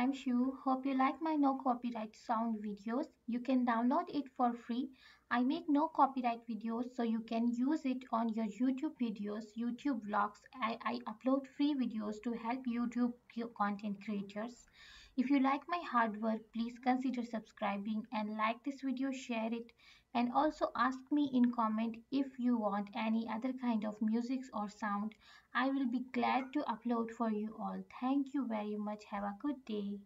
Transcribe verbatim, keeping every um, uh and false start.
I'm Shu. Hope you like my no copyright sound videos. You can download it for free. I make no copyright videos so you can use it on your YouTube videos, YouTube vlogs. I, I upload free videos to help YouTube content creators. If you like my hard work, please consider subscribing and like this video, share it, and also ask me in comment if you want any other kind of music or sound. I will be glad to upload for you all. Thank you very much. Have a good day.